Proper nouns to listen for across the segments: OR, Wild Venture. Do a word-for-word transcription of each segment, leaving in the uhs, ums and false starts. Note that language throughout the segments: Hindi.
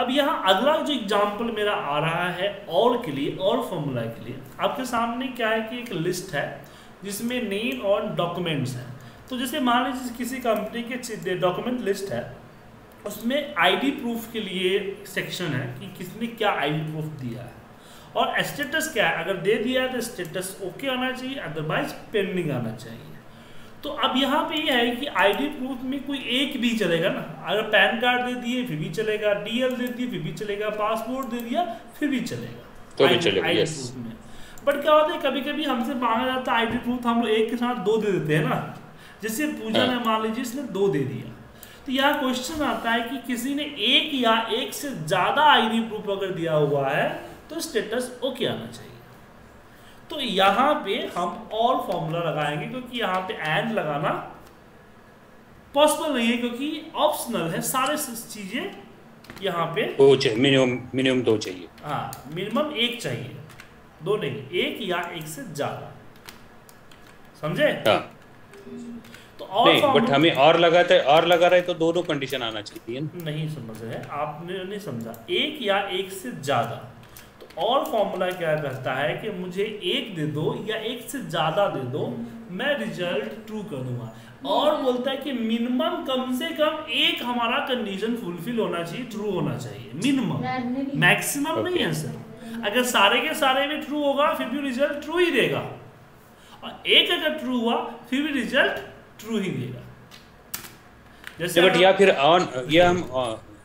अब यहाँ अगला जो एग्जाम्पल मेरा आ रहा है और के लिए, और फॉर्मूला के लिए आपके सामने क्या है कि एक लिस्ट है जिसमें नेम और डॉक्यूमेंट्स हैं। तो जैसे मान लीजिए किसी कंपनी के डॉक्यूमेंट लिस्ट है, उसमें आईडी प्रूफ के लिए सेक्शन है कि किसने क्या आईडी प्रूफ दिया है और स्टेटस क्या है। अगर दे दिया है तो स्टेटस ओके आना चाहिए, अदरवाइज पेंडिंग आना चाहिए। तो अब यहाँ पे ये है कि आईडी प्रूफ में कोई एक भी चलेगा ना, अगर पैन कार्ड दे दिए फिर भी चलेगा, डीएल दे दिए फिर भी चलेगा, पासपोर्ट दे दिया फिर भी चलेगा, तो भी चलेगा आईडी प्रूफ में। बट क्या होता है कभी कभी हमसे मांगा जाता है आईडी प्रूफ, हम लोग एक के साथ दो दे देते हैं ना, जैसे पूजा ने मान लीजिए इसने दो दे दिया। तो यह क्वेश्चन आता है कि किसी ने एक या एक से ज्यादा आईडी प्रूफ अगर दिया हुआ है तो स्टेटस ओके आना चाहिए। तो यहाँ पे हम और फॉर्मूला लगाएंगे क्योंकि यहाँ पे एंड लगाना पॉसिबल नहीं है क्योंकि ऑप्शनल है, सारे चीजें यहाँ पे दो चाहिए, मिनिमम मिनिमम दो चाहिए, हाँ मिनिमम एक चाहिए, दो नहीं, एक या एक से ज्यादा, समझे। तो और नहीं, बट हमें और लगाते है, और लगा रहे तो दोनों कंडीशन आना चाहिए। नहीं समझ रहे आपने, नहीं समझा, एक या एक से ज्यादा। तो और फॉर्मूला क्या कहता है कि मुझे एक दे दो या एक से ज्यादा दे दो, मैं रिजल्ट ट्रू कर दूंगा। और बोलता है कि मिनिमम कम से कम एक हमारा कंडीशन फुलफिल होना चाहिए, ट्रू होना चाहिए मिनिमम, मैक्सिमम नहीं है सर। अगर सारे के सारे में ट्रू होगा फिर भी रिजल्ट ट्रू ही देगा, और एक अगर ट्रू हुआ फिर भी रिजल्ट ट्रू ही देगा। जैसे बट या फिर ऑन, ये हम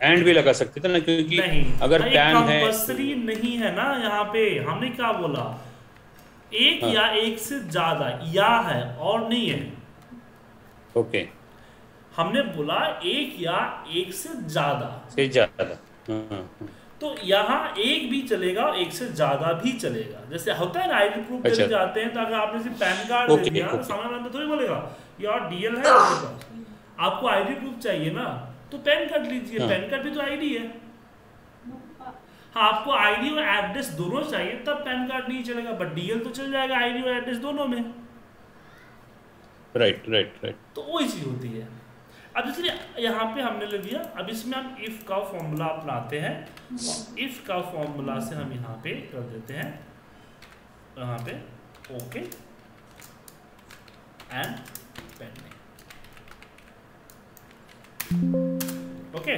एंड भी लगा सकते थे ना, क्योंकि अगर पैन है कंपल्सरी नहीं है ना। यहाँ पे हमने क्या बोला, एक हाँ। या एक से ज्यादा, या है और नहीं है, ओके। हमने बोला एक या एक से ज्यादा से ज्यादा हाँ। तो यहाँ एक भी चलेगा और एक से ज्यादा भी चलेगा। जैसे होता है ना आईडी प्रूफ अच्छा। जाते हैं तो अगर आपने सिर्फ पैन कार्ड दे दिया तो सामान्य बंदा थोड़ी बोलेगा यार डीएल है, आपको आईडी प्रूफ चाहिए ना, तो पैन कार्ड लीजिए, पैन कार्ड भी तो आईडी है। हाँ, आपको आईडी और एड्रेस दोनों चाहिए तब पैन कार्ड नहीं चलेगा, बट डीएल तो चल जाएगा आईडी और एड्रेस दोनों में। राइट राइट राइट तो वही चीज होती है। अब इसलिए यहाँ पे हमने ले लिया। अब इसमें हम इफ का फॉर्मूला अपनाते हैं, इफ का फॉर्मूला से हम यहाँ पे कर देते हैं, यहाँ पे ओके एंड पेंडिंग, ओके।